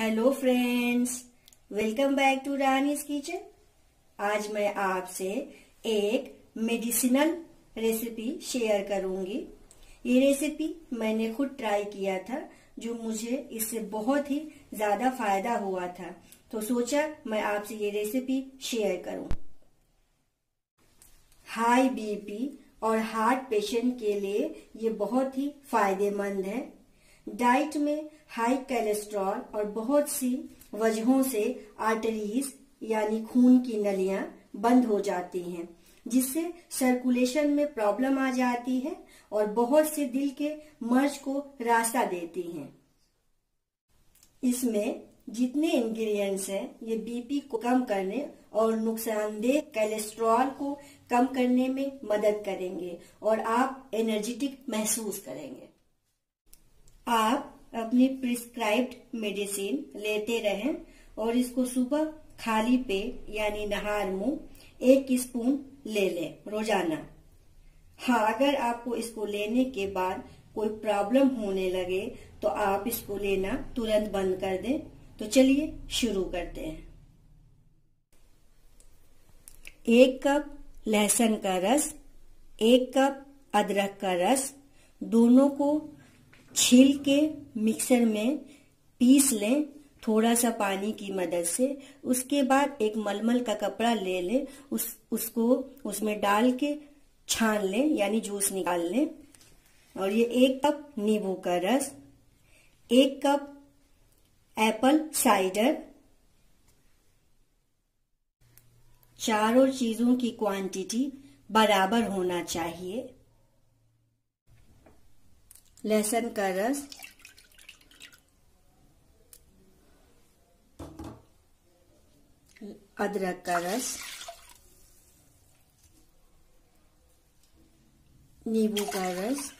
Hello friends, welcome back to Rani's kitchen. आज मैं आपसे एक मेडिसिनल रेसिपी शेयर करूंगी। ये रेसिपी मैंने खुद ट्राई किया था, जो मुझे इससे बहुत ही ज्यादा फायदा हुआ था, तो सोचा मैं आपसे ये रेसिपी शेयर करूं। हाई बीपी और हार्ट पेशेंट के लिए ये बहुत ही फायदेमंद है। डाइट में हाई कोलेस्ट्रॉल और बहुत सी वजहों से आर्टरीज यानी खून की नलियां बंद हो जाती हैं, जिससे सर्कुलेशन में प्रॉब्लम आ जाती है और बहुत से दिल के मर्ज को रास्ता देती हैं। इसमें जितने इंग्रेडिएंट्स हैं ये बीपी को कम करने और नुकसानदेह कोलेस्ट्रॉल को कम करने में मदद करेंगे और आप एनर्जेटिक महसूस करेंगे। आप अपनी प्रिस्क्राइब्ड मेडिसिन लेते रहें और इसको सुबह खाली पेट यानी नहार मुंह 1 स्पून ले लें रोजाना। हाँ, अगर आपको इसको लेने के बाद कोई प्रॉब्लम होने लगे तो आप इसको लेना तुरंत बंद कर दें। तो चलिए शुरू करते हैं। 1 कप लहसुन का रस, 1 कप अदरक का रस, दोनों को छील के मिक्सर में पीस लें थोड़ा सा पानी की मदद से। उसके बाद एक मलमल का कपड़ा ले लें, उसमें डाल के छान लें यानी जूस निकाल लें। और ये 1 कप नींबू का रस, 1 कप एप्पल साइडर। चारों चीजों की क्वांटिटी बराबर होना चाहिए। लहसुन का रस, अदरक का रस, नींबू का रस,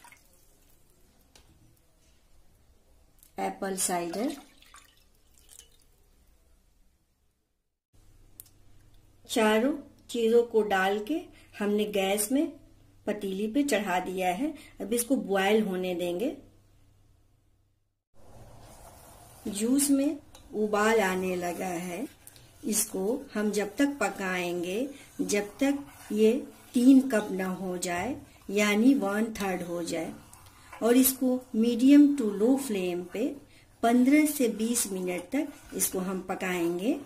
एप्पल साइडर, चारों चीजों को डाल के हमने गैस में पतीली पे चढ़ा दिया है। अब इसको बॉयल होने देंगे। जूस में उबाल आने लगा है। इसको हम जब तक पकाएंगे जब तक ये 3 कप ना हो जाए यानी 1/3 हो जाए, और इसको मीडियम टू लो फ्लेम पे 15 से 20 मिनट तक इसको हम पकाएंगे।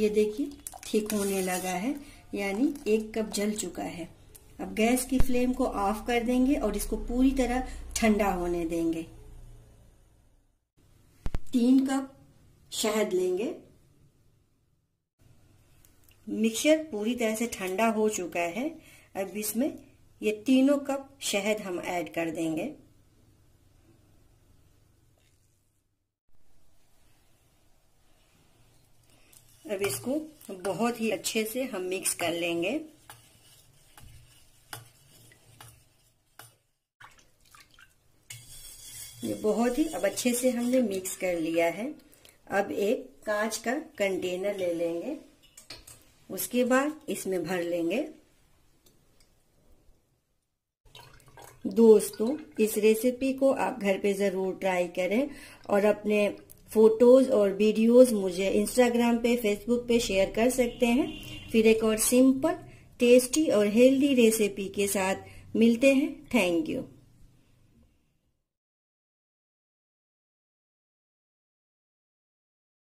ये देखिए ठीक होने लगा है यानी 1 कप जल चुका है। अब गैस की फ्लेम को ऑफ कर देंगे और इसको पूरी तरह ठंडा होने देंगे। 3 कप शहद लेंगे। मिक्सचर पूरी तरह से ठंडा हो चुका है। अब इसमें ये 3 कप शहद हम ऐड कर देंगे। अब इसको बहुत ही अच्छे से हम मिक्स कर लेंगे। ये बहुत ही अब अच्छे से हमने मिक्स कर लिया है। अब एक कांच का कंटेनर ले लेंगे, उसके बाद इसमें भर लेंगे। दोस्तों, इस रेसिपी को आप घर पे जरूर ट्राई करें और अपने फोटोज और वीडियोज मुझे इंस्टाग्राम पे, फेसबुक पे शेयर कर सकते हैं। फिर एक और सिंपल, टेस्टी और हेल्दी रेसिपी के साथ मिलते हैं। Thank you.